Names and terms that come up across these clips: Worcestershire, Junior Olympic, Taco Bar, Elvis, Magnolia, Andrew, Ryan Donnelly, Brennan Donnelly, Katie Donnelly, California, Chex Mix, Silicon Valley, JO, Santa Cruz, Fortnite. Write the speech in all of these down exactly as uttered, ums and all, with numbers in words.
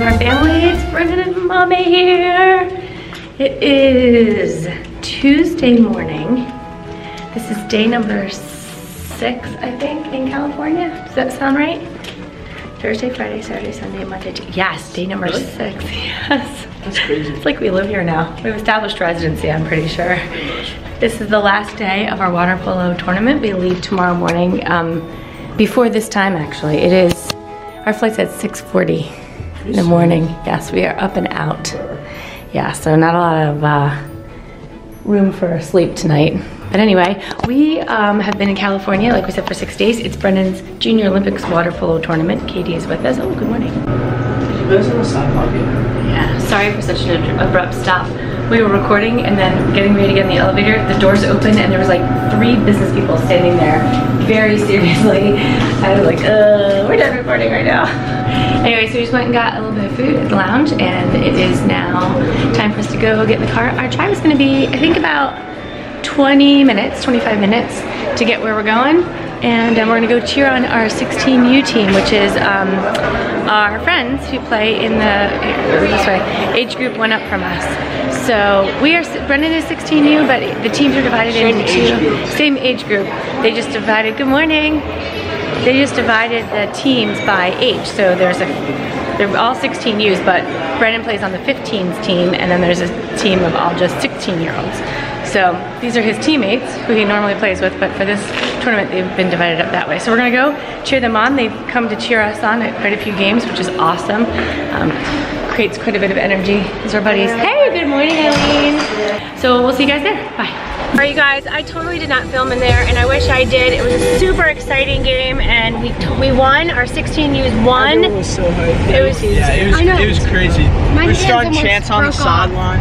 to our family. It's Brennan and Mommy here. It is Tuesday morning. This is day number six, I think, in California. Does that sound right? Thursday, Friday, Saturday, Sunday, Monday. Yes, day number really? six, yes. That's crazy. It's like we live here now. We've established residency, I'm pretty sure. This is the last day of our water polo tournament. We leave tomorrow morning, um, before this time actually. It is, our flight's at six forty in the morning. Yes, we are up and out. Yeah, so not a lot of uh, room for sleep tonight. But anyway, we um, have been in California, like we said, for six days. It's Brennan's Junior Olympics water polo tournament. Katie is with us. Oh, good morning. Did you guys on the sidewalk yet? Yeah, sorry for such an abrupt stop. We were recording and then getting ready to get in the elevator. The doors opened and there was like three business people standing there, very seriously. I was like, uh, we're done recording right now. Anyway, so we just went and got a little bit of food at the lounge, and it is now time for us to go get in the car. Our drive is gonna be, I think, about twenty minutes, twenty-five minutes to get where we're going, and um, we're gonna go cheer on our sixteen U team, which is um, our friends who play in the this way, age group one up from us. So we are, Brennan is sixteen U, but the teams are divided into two, same age group. They just divided, good morning, they just divided the teams by age. So there's a, they're all sixteen U's, but Brennan plays on the fifteens team, and then there's a team of all just sixteen year olds. So these are his teammates who he normally plays with, but for this tournament they've been divided up that way. So we're gonna go cheer them on. They've come to cheer us on at quite a few games, which is awesome. Um, creates quite a bit of energy. These are buddies. Hey, good morning, Eileen. So we'll see you guys there, bye. All right, you guys, I totally did not film in there, and I wish I did. It was a super exciting game, and we t we won. Our sixteen U's won. It was so hard. It was, yeah, it was, I know. It was crazy. My we strong chance on the sideline.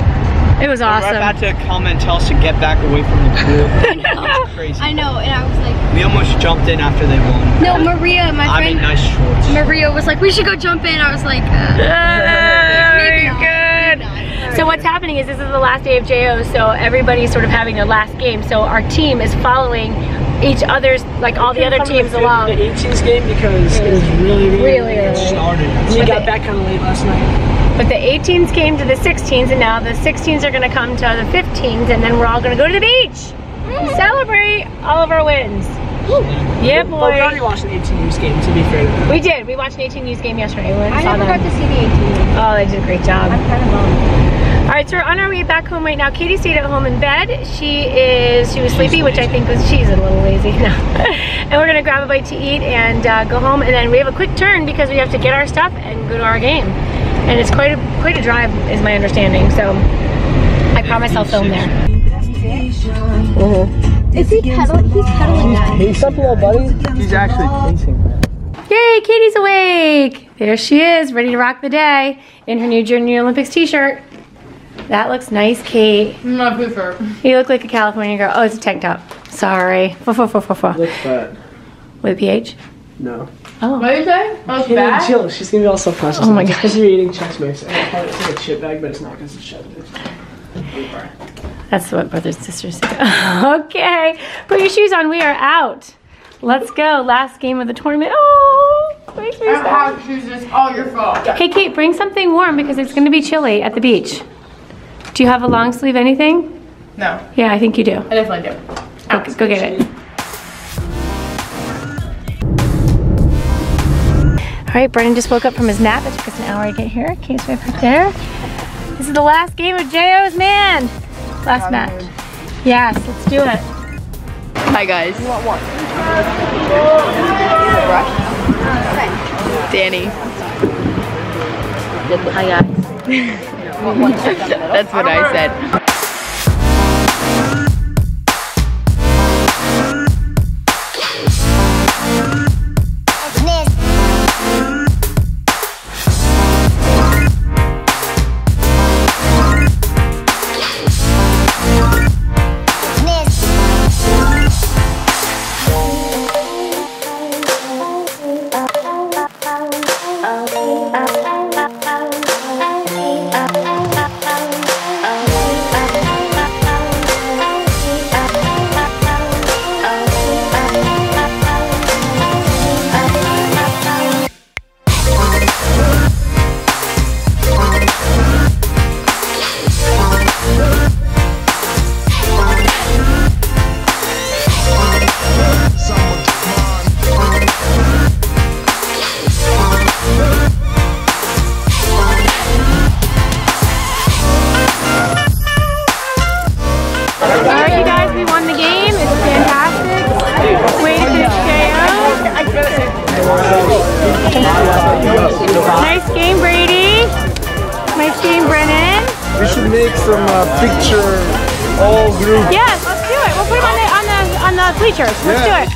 It was awesome. They were about to come and tell us to get back away from the pool. I know. It was crazy. I know, and I was like... We almost jumped in after they won. No, Maria, my I friend... I mean, nice shorts. Maria was like, we should go jump in. I was like... Uh, oh, maybe not. Good. Maybe not. So what's happening is this is the last day of J O, so everybody's sort of having their last game. So our team is following each other's, like all the other teams along. The eighteens game, because it was really, really, really early. Started. We got back kind of late last night. But the eighteens came to the sixteens, and now the sixteens are gonna come to the fifteens, and then we're all gonna go to the beach and celebrate all of our wins. Woo. Yeah, boy. Well, we already watched an eighteen U's game, to be fair. We did. We watched an eighteen U's game yesterday. We I saw never them. got to see the eighteen U's. Oh, they did a great job. I'm kind of lonely. All right, so we're on our way back home right now. Katie stayed at home in bed. She is, she was sleepy, which I think was, she's a little lazy now. And we're gonna grab a bite to eat and uh, go home, and then we have a quick turn because we have to get our stuff and go to our game. And it's quite a, quite a drive, is my understanding, so I promise I'll film there. Mm-hmm. Is he pedaling? He's pedaling that. He's up, little buddy. He's actually pacing that. Yay, Katie's awake! There she is, ready to rock the day in her new Junior Olympics t-shirt. That looks nice, Kate. I'm not prefer. You look like a California girl. Oh, it's a tank top. Sorry. Fo fo fo fo fo. Looks bad. With a P H? No. Oh. What did you say? I was bad? Chill. She's gonna be all self-conscious. Oh my gosh. Because you're eating Chex Mix. I thought it was like a chip bag, but it's not because it's Chex Mix. That's what brothers and sisters say. Okay. Put your shoes on. We are out. Let's go. Last game of the tournament. Oh, my shoes. I don't have shoes. It's all your fault. Hey, Kate, bring something warm because it's gonna be chilly at the beach. Do you have a long sleeve anything? No. Yeah, I think you do. I definitely do. Go, go get it. All right, Brennan just woke up from his nap. It took us an hour to get here. Kate's right back there. This is the last game of J O's man. Last match. Yes, let's do it. Hi, guys. You want one? Danny. Hi, guys. That's what I said. Oh, Game Brady. My team Brennan. We should make some uh, picture all group. Yes, let's do it. We'll put them on the on the on the bleachers. Let's yeah. do it.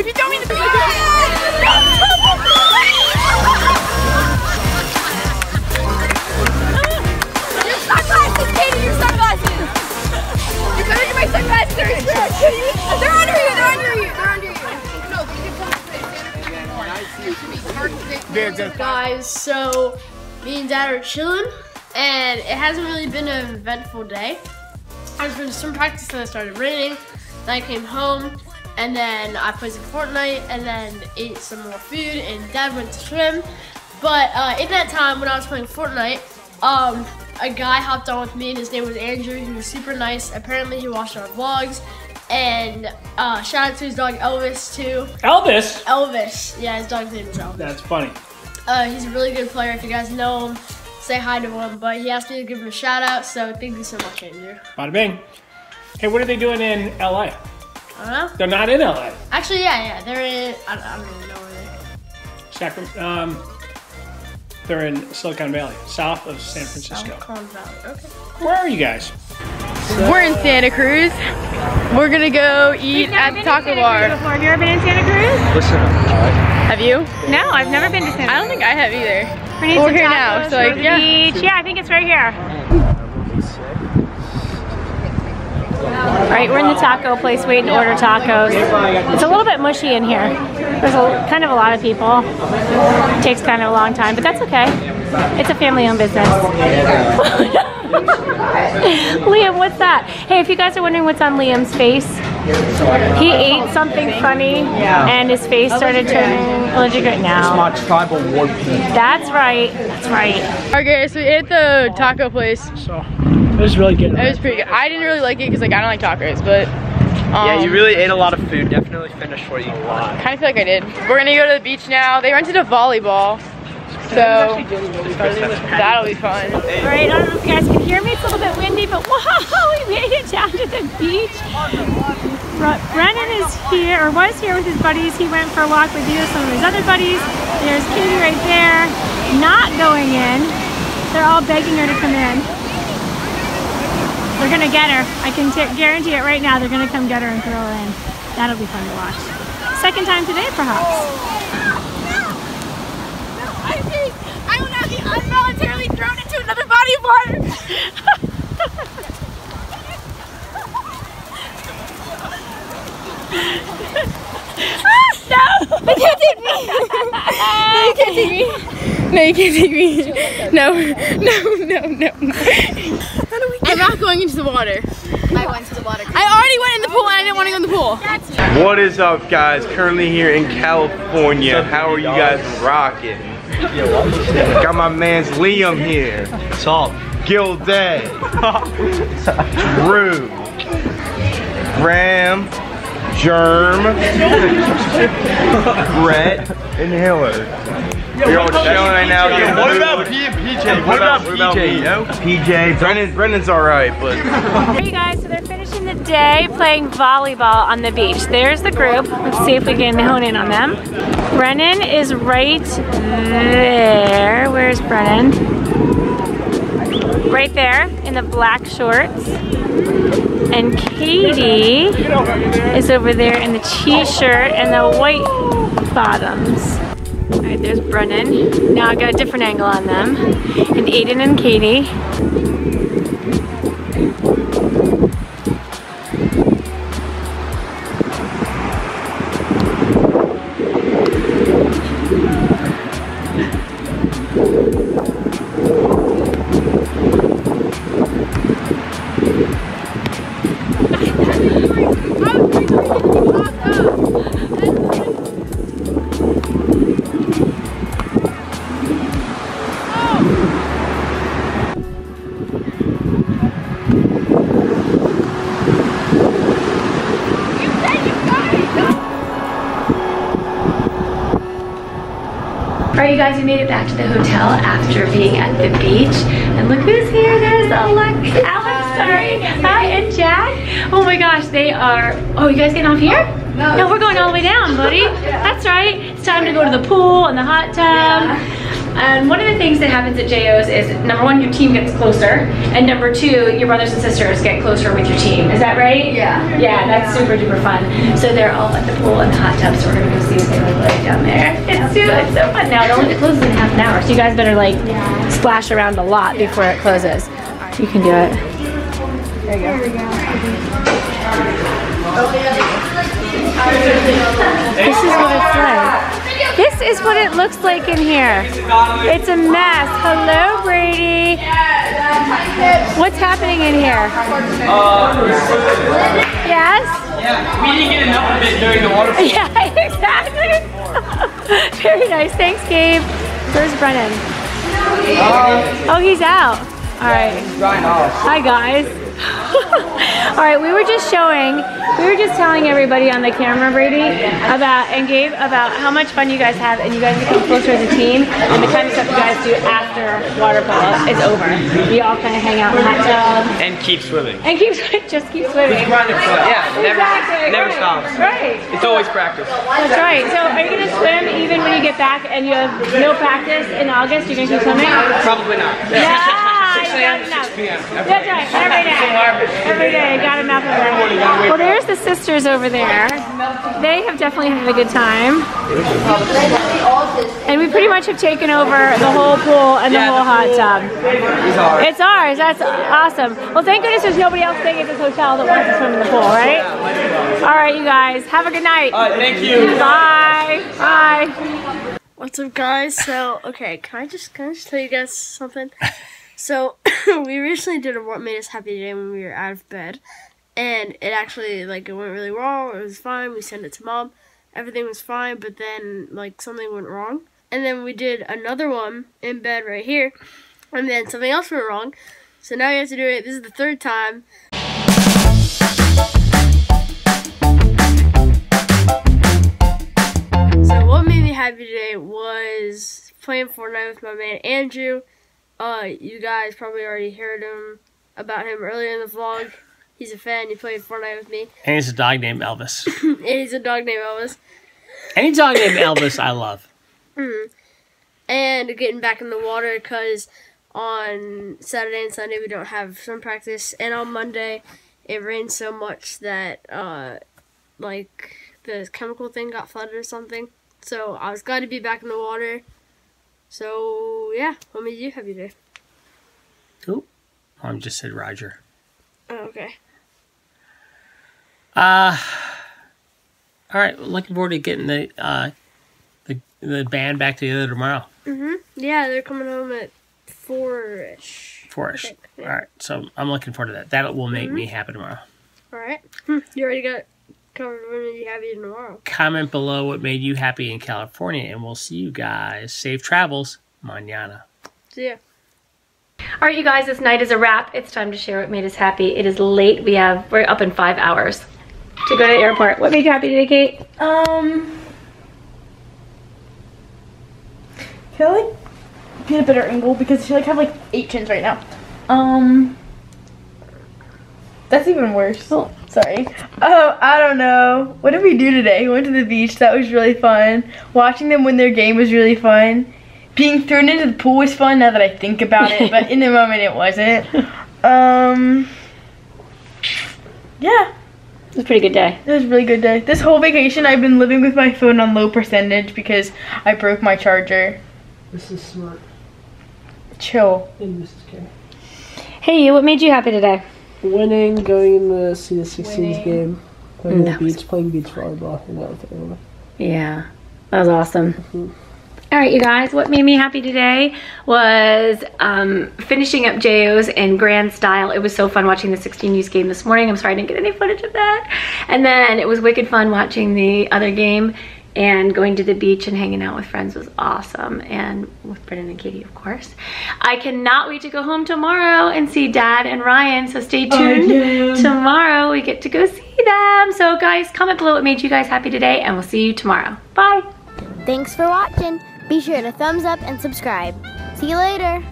If you don't mean to be like your sunglasses, Katie, your sunglasses. You better get my sunglasses. They're under you. They're under you. They're under you. No, they can come to Santa Cruz anymore. Guys, so. Me and Dad are chilling, and it hasn't really been an eventful day. There's been some practice, and it started raining. Then I came home, and then I played some Fortnite, and then ate some more food, and Dad went to swim. But uh, in that time, when I was playing Fortnite, um, a guy hopped on with me, and his name was Andrew. He was super nice. Apparently, he watched our vlogs. And uh, shout out to his dog, Elvis, too. Elvis? Elvis. Yeah, his dog's name is Elvis. That's funny. Uh, he's a really good player. If you guys know him, say hi to him. But he asked me to give him a shout out, so thank you so much, Andrew. Bada bing. Hey, what are they doing in L A? I don't know. They're not in L A. Actually, yeah, yeah. They're in, I don't, I don't even know where they are. Sacramento, um, they're in Silicon Valley, south of San Francisco. Silicon Valley, okay. Where are you guys? So, we're in Santa Cruz. We're gonna go eat at Taco Bar. Have you ever been in Santa Cruz? Listen up, all right. Have you? No, I've never been to Santa Cruz. I don't think I have either. We're, We're here now, so like, yeah. Beach. Yeah, I think it's right here. All right, we're in the taco place waiting to order tacos. It's a little bit mushy in here. There's a, kind of a lot of people. It takes kind of a long time, but that's okay. It's a family-owned business. Liam, what's that? Hey, if you guys are wondering what's on Liam's face, he ate something funny, and his face started turning allergic now. It's my tribal war paint. That's right. That's right. Okay, so we ate the taco place. So it was really good. It was pretty good. I didn't really like it because like I don't like tacos, but um, yeah, you really ate a lot of food. Definitely finished what you want. Kind of feel like I did. We're gonna go to the beach now. They rented a volleyball. So, that'll be fun. Alright, I don't know if you guys can hear me, it's a little bit windy, but whoa, we made it down to the beach. Brennan is here, or was here with his buddies. He went for a walk with you, some of his other buddies. There's Katie right there, not going in. They're all begging her to come in. They're gonna get her. I can guarantee it right now, they're gonna come get her and throw her in. That'll be fun to watch. Second time today, perhaps. I will now be involuntarily thrown into another body of water. No! They can't take me! No, you can't take me. No, you can't take me. No, no, no, no, no. How do we get I'm not going into the water. I went to the water. I already went in the pool and I didn't want to go in the pool. That's what is up, guys? Currently here in California. How are you guys rocking? Got my man's Liam here. What's up? Gilday. Drew. Graham. Germ. Brett. And Hillary. We're all chilling right now. Yo, what about P J? What about P J? Yo? P J. Brennan, Brennan's alright, but. Hey guys, so they're finishing the day playing volleyball on the beach. There's the group. Let's see if we can hone in on them. Brennan is right there. Where's Brennan? Right there in the black shorts. And Katie is over there in the t-shirt and the white bottoms. All right, there's Brennan. Now I got a different angle on them. And Aiden and Katie. You guys, we made it back to the hotel after being at the beach, and look who's here. There's Alex, Alex, sorry, hi, and Jack. Oh my gosh, they are. Oh, you guys getting off here? No, no, we're going all the way down, buddy. That's right. time to go to the pool and the hot tub. Yeah. And one of the things that happens at J O's is, number one, your team gets closer, and number two, your brothers and sisters get closer with your team. Is that right? Yeah. Yeah, that's super duper fun. So they're all at the pool and the hot tub, so we're gonna go see what they look like down there. It's, so, it's so fun now. It only closes in half an hour, so you guys better like yeah. splash around a lot yeah. before it closes. You can do it. There you go. There we go. This is what it's like. This is what it looks like in here. It's a mess. Hello, Brady. What's happening in here? Yes? Yeah, we didn't get enough of it during the water. Yeah, exactly. Very nice. Thanks, Gabe. Where's Brennan? Oh, he's out. All right. Hi, guys. All right, we were just showing, we were just telling everybody on the camera, Brady, about, and Gabe, about how much fun you guys have, and you guys become closer as a team, and the kind of stuff you guys do after water polo is over. We all kind of hang out in the hot tub. And keep swimming. And keep swimming, just keep swimming. Right. Yeah, never, exactly. never right. stops. Right. It's always practice. That's right. So are you going to swim even when you get back and you have no practice in August? You're going to keep swimming? Probably not. Yeah. six a m to six p m That's right, every day. Every day, got a mouth of that. Well, there's the sisters over there. They have definitely had a good time. And we pretty much have taken over the whole pool and the yeah, whole hot tub. It's ours, that's awesome. Well, thank goodness there's nobody else staying at this hotel that wants to swim in the pool, right? All right, you guys, have a good night. All right, thank you. Bye. Bye. What's up, guys? So, okay, can I just, can I just tell you guys something? So, we recently did a What Made Us Happy Today when we were out of bed, and it actually, like, it went really wrong, it was fine, we sent it to Mom, everything was fine, but then, like, something went wrong, and then we did another one in bed right here, and then something else went wrong, so now you have to do it, this is the third time. So, what made me happy today was playing Fortnite with my man Andrew. Uh, you guys probably already heard him about him earlier in the vlog. He's a fan. He played Fortnite with me. And he's a dog named Elvis. And he's a dog named Elvis. Any dog named Elvis I love. Mm-hmm. And getting back in the water because on Saturday and Sunday we don't have swim practice. And on Monday it rained so much that, uh, like, the chemical thing got flooded or something. So I was glad to be back in the water. So, yeah, what made you happy today? Who? Oh, I just said Roger. Oh, okay. Uh, all right, looking forward to getting the uh, the, the band back together tomorrow. Mm-hmm. Yeah, they're coming home at four-ish. four-ish. Yeah. All right, so I'm looking forward to that. That will make mm-hmm. me happy tomorrow. All right. You already got covered what made you happy tomorrow. Comment below what made you happy in California, and we'll see you guys. Safe travels. Mañana. See ya. All right, you guys, this night is a wrap. It's time to share what made us happy. It is late. We have, we're up in five hours to go to the airport. What made you happy today, Kate? Um, I feel like I get a better angle because I feel like I have like eight chins right now. Um, that's even worse. Oh. Sorry. Oh, I don't know. What did we do today? We went to the beach. That was really fun. Watching them win their game was really fun. Being thrown into the pool was fun now that I think about it, but in the moment it wasn't. Um, yeah. It was a pretty good day. It was a really good day. This whole vacation I've been living with my phone on low percentage because I broke my charger. This is smart. Chill. And this is Carrie. Hey, what made you happy today? Winning, going in the C S sixteens game, going to the beach, playing beach volleyball, and everything. Yeah, that was awesome. Mm-hmm. All right, you guys, what made me happy today was um, finishing up J O's in grand style. It was so fun watching the sixteen U's game this morning. I'm sorry I didn't get any footage of that. And then it was wicked fun watching the other game, and going to the beach and hanging out with friends was awesome, and with Brennan and Katie, of course. I cannot wait to go home tomorrow and see Dad and Ryan, so stay tuned. Oh, yeah. Tomorrow we get to go see them. So guys, comment below what made you guys happy today, and we'll see you tomorrow. Bye. Thanks for watching. Be sure to thumbs up and subscribe. See you later.